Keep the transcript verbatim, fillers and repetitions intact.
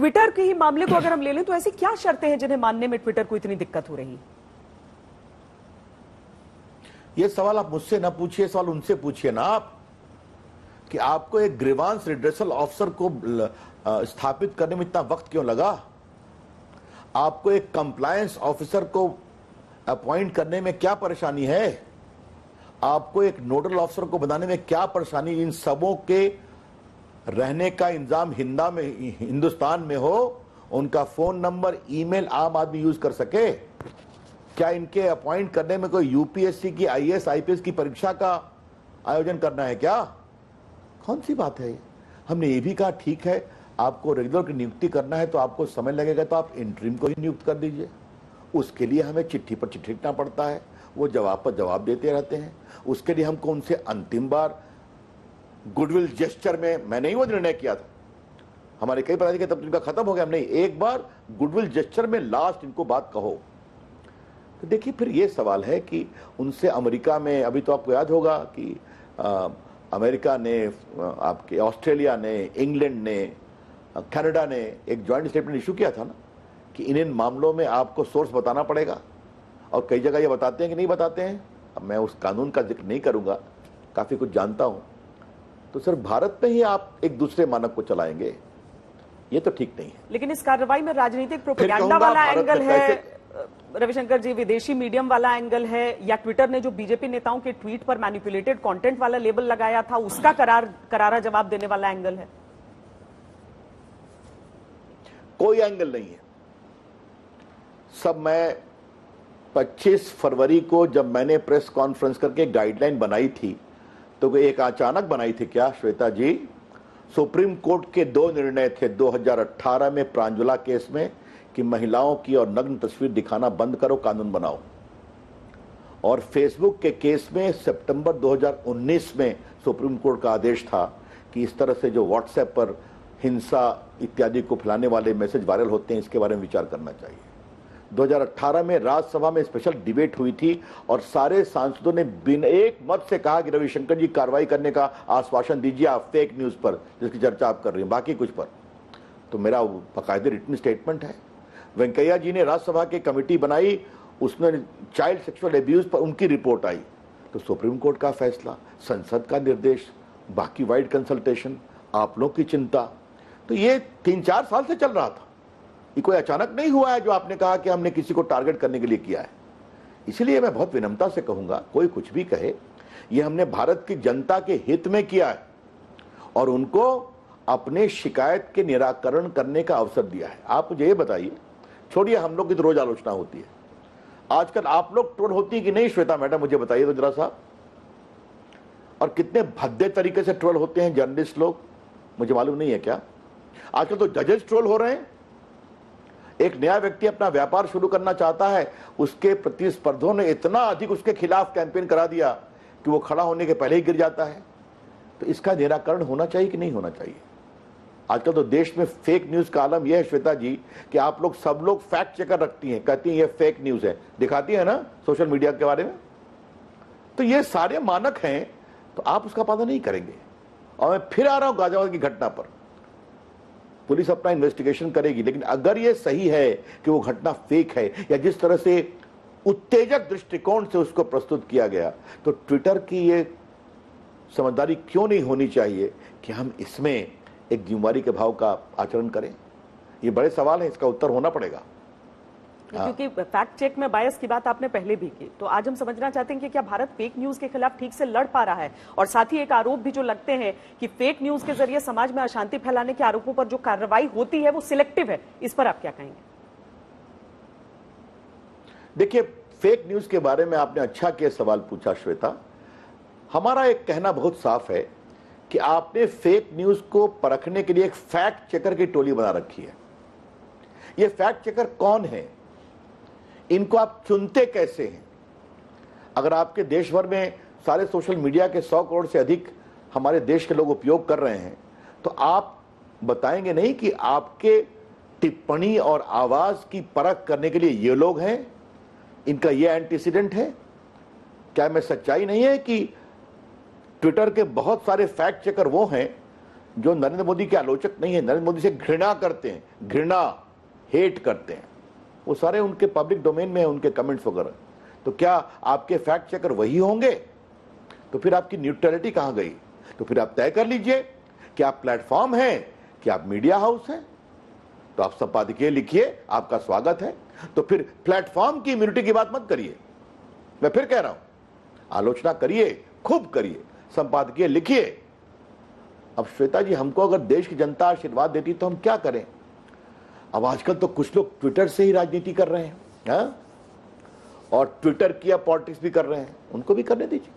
Twitter के ही मामले को अगर हम ले लें तो ऐसी क्या शर्तें हैं जिन्हें मानने में ट्विटर को इतनी दिक्कत हो रही है? ये सवाल आप मुझसे ना पूछिए, सवाल उनसे पूछिए ना आप, कि आपको एक ग्रीवांस रिड्रेसल ऑफिसर को स्थापित करने में इतना वक्त क्यों लगा, आपको एक कंप्लायंस ऑफिसर को अपॉइंट करने में क्या परेशानी है, आपको एक नोडल ऑफिसर को बनाने में क्या परेशानी, इन सबों के रहने का इंतजाम हिंदा में हिंदुस्तान में हो, उनका फोन नंबर ईमेल आम आदमी यूज कर सके। क्या इनके अपॉइंट करने में कोई यूपीएससी की आईएएस आईपीएस की परीक्षा का आयोजन करना है क्या? कौन सी बात है? हमने ये भी कहा ठीक है आपको रेगुलर की नियुक्ति करना है तो आपको समय लगेगा तो आप इंटरिम को ही नियुक्त कर दीजिए, उसके लिए हमें चिट्ठी पर चिट्ठी लिखना पड़ता है, वो जवाब पर जवाब देते रहते हैं, उसके लिए हमको उनसे अंतिम बार गुडविल जेस्चर में, मैंने ही वो निर्णय किया था, हमारे कई पदाधिकारी तब इनका खत्म हो गया, हमने एक बार गुडविल जेस्चर में लास्ट इनको बात कहो। तो देखिए फिर ये सवाल है कि उनसे अमेरिका में, अभी तो आपको याद होगा कि आ, अमेरिका ने आपके ऑस्ट्रेलिया ने इंग्लैंड ने कनाडा ने एक जॉइंट स्टेटमेंट इशू किया था ना कि इन इन मामलों में आपको सोर्स बताना पड़ेगा, और कई जगह ये बताते हैं कि नहीं बताते हैं। अब मैं उस कानून का जिक्र नहीं करूँगा, काफ़ी कुछ जानता हूँ। तो सिर्फ भारत में ही आप एक दूसरे मानक को चलाएंगे, ये तो ठीक नहीं है। लेकिन इस कार्रवाई में राजनीतिक प्रोपेगेंडा वाला एंगल है रविशंकर जी, विदेशी मीडियम वाला एंगल है, या ट्विटर ने जो बीजेपी नेताओं के ट्वीट पर मैनिपुलेटेड कंटेंट वाला लेबल लगाया था उसका करार करारा जवाब देने वाला एंगल है? कोई एंगल नहीं है। सब मैं पच्चीस फरवरी को जब मैंने प्रेस कॉन्फ्रेंस करके गाइडलाइन बनाई थी तो एक अचानक बनाई थी क्या श्वेता जी? सुप्रीम कोर्ट के दो निर्णय थे दो हज़ार अठारह में प्रांजुला केस में कि महिलाओं की और नग्न तस्वीर दिखाना बंद करो, कानून बनाओ, और फेसबुक के केस में सितंबर दो हज़ार उन्नीस में सुप्रीम कोर्ट का आदेश था कि इस तरह से जो व्हाट्सएप पर हिंसा इत्यादि को फैलाने वाले मैसेज वायरल होते हैं इसके बारे में विचार करना चाहिए। दो हज़ार अठारह में राज्यसभा में स्पेशल डिबेट हुई थी और सारे सांसदों ने बिना एक मत से कहा कि रविशंकर जी कार्रवाई करने का आश्वासन दीजिए आप फेक न्यूज़ पर जिसकी चर्चा आप कर रहे हैं, बाकी कुछ पर। तो मेरा बाकायदे रिटन स्टेटमेंट है। वेंकैया जी ने राज्यसभा की कमेटी बनाई, उसमें चाइल्ड सेक्सुअल एब्यूज पर उनकी रिपोर्ट आई तो सुप्रीम कोर्ट का फैसला, संसद का निर्देश, बाकी वाइड कंसल्टेशन, आप लोग की चिंता, तो ये तीन चार साल से चल रहा था। ये कोई अचानक नहीं हुआ है जो आपने कहा कि हमने किसी को टारगेट करने के लिए किया है। इसलिए मैं बहुत विनम्रता से कहूँगा कोई कुछ भी कहे, ये हमने भारत की जनता के हित में किया है और उनको अपने शिकायत के निराकरण करने का अवसर दिया है। आप मुझे ये बताइए, छोड़िए हम लोग की तो रोज आलोचना होती है, आजकल आप लोग ट्रोल होती है कि नहीं श्वेता मैडम मुझे बताइए तो जरा साहब, और कितने भद्दे तरीके से ट्रोल होते हैं जर्नलिस्ट लोग, मुझे मालूम नहीं है क्या? आजकल तो जजेस ट्रोल हो रहे हैं। एक नया व्यक्ति अपना व्यापार शुरू करना चाहता है, उसके प्रतिस्पर्धों ने इतना अधिक उसके खिलाफ कैंपेन करा दिया कि वो खड़ा होने के पहले ही गिर जाता है। तो इसका निराकरण होना चाहिए कि नहीं होना चाहिए? आजकल तो देश में फेक न्यूज़ का आलम यह है श्वेता जी कि आप लोग सब लोग फैक्ट चेकर रखती हैं, कहती हैं ये फेक न्यूज़ है, दिखाती है ना सोशल मीडिया के बारे में। तो ये सारे मानक हैं, तो आप उसका पालन नहीं करेंगे। और मैं फिर आ रहा हूँ गाजियाबाद की घटना पर, पुलिस अपना इन्वेस्टिगेशन करेगी, लेकिन अगर ये सही है कि वो घटना फेक है या जिस तरह से उत्तेजक दृष्टिकोण से उसको प्रस्तुत किया गया, तो ट्विटर की ये समझदारी क्यों नहीं होनी चाहिए कि हम इसमें एक जिम्मेदारी के भाव का आचरण करें? ये बड़े सवाल है, इसका उत्तर होना पड़ेगा। क्योंकि फैक्ट चेक में बायस की बात आपने पहले भी की, तो आज हम समझना चाहते हैं कि क्या भारत फेक न्यूज के खिलाफ ठीक से लड़ पा रहा है? और साथ ही एक आरोप भी जो लगते हैं कि फेक न्यूज के जरिए समाज में अशांति फैलाने के आरोपों पर जो कार्रवाई होती है वो सिलेक्टिव है, इस पर आप क्या कहेंगे? देखिए फेक न्यूज के बारे में आपने अच्छा किया सवाल पूछा श्वेता। हमारा एक कहना बहुत साफ है कि आपने फेक न्यूज को परखने के लिए एक फैक्ट चेकर की टोली बना रखी है। ये फैक्ट चेकर कौन है, इनको आप चुनते कैसे हैं? अगर आपके देश भर में सारे सोशल मीडिया के सौ करोड़ से अधिक हमारे देश के लोग उपयोग कर रहे हैं, तो आप बताएंगे नहीं कि आपके टिप्पणी और आवाज की परख करने के लिए ये लोग हैं, इनका ये एंटीसीडेंट है? क्या मैं सच्चाई नहीं है कि ट्विटर के बहुत सारे फैक्ट चेकर वो हैं जो नरेंद्र मोदी के आलोचक नहीं है, नरेंद्र मोदी से घृणा करते हैं, घृणा हेट करते हैं, वो सारे उनके पब्लिक डोमेन में है, उनके कमेंट्स वगैरह। तो क्या आपके फैक्ट चेकर वही होंगे? तो फिर आपकी न्यूट्रलिटी कहाँ गई? तो फिर आप तय कर लीजिए कि आप प्लेटफॉर्म हैं कि आप मीडिया हाउस हैं। तो आप संपादकीय लिखिए, आपका स्वागत है। तो फिर प्लेटफॉर्म की इम्यूनिटी की बात मत करिए। मैं फिर कह रहा हूं, आलोचना करिए, खूब करिए, संपादकीय लिखिए। अब श्वेता जी, हमको अगर देश की जनता आशीर्वाद देती तो हम क्या करें? अब आजकल तो कुछ लोग ट्विटर से ही राजनीति कर रहे हैं, हा? और ट्विटर किया पॉलिटिक्स भी कर रहे हैं, उनको भी करने दीजिए।